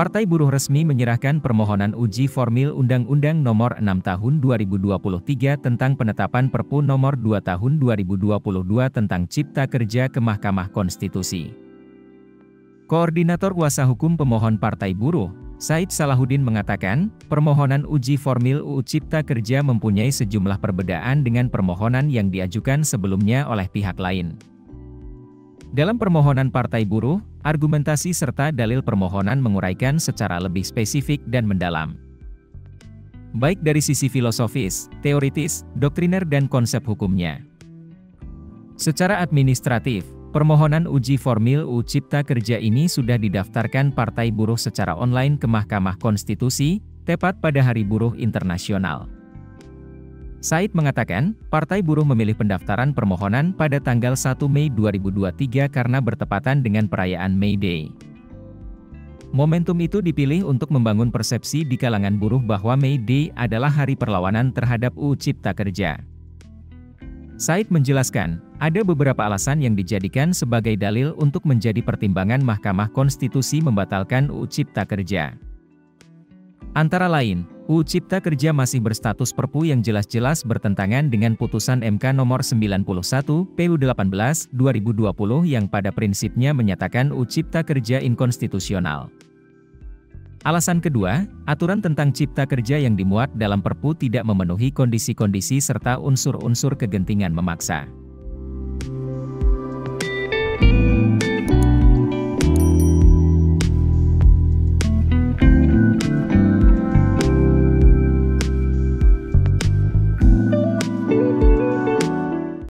Partai Buruh resmi menyerahkan permohonan uji formil Undang-Undang Nomor 6 Tahun 2023 tentang penetapan Perppu Nomor 2 Tahun 2022 tentang Cipta Kerja ke Mahkamah Konstitusi. Koordinator Kuasa Hukum Pemohon Partai Buruh, Said Salahuddin mengatakan, permohonan uji formil UU Cipta Kerja mempunyai sejumlah perbedaan dengan permohonan yang diajukan sebelumnya oleh pihak lain. Dalam permohonan Partai Buruh, argumentasi serta dalil permohonan menguraikan secara lebih spesifik dan mendalam. Baik dari sisi filosofis, teoritis, doktriner dan konsep hukumnya. Secara administratif, permohonan uji formil UU Cipta Kerja ini sudah didaftarkan Partai Buruh secara online ke Mahkamah Konstitusi, tepat pada Hari Buruh Internasional. Said mengatakan, Partai Buruh memilih pendaftaran permohonan pada tanggal 1 Mei 2023 karena bertepatan dengan perayaan May Day. Momentum itu dipilih untuk membangun persepsi di kalangan buruh bahwa May Day adalah hari perlawanan terhadap UU Cipta Kerja. Said menjelaskan, ada beberapa alasan yang dijadikan sebagai dalil untuk menjadi pertimbangan Mahkamah Konstitusi membatalkan UU Cipta Kerja. Antara lain, UU Cipta Kerja masih berstatus perpu yang jelas-jelas bertentangan dengan putusan MK nomor 91/PUU-18/2020 yang pada prinsipnya menyatakan UU Cipta Kerja inkonstitusional. Alasan kedua, aturan tentang cipta kerja yang dimuat dalam Perpu tidak memenuhi kondisi-kondisi serta unsur-unsur kegentingan memaksa.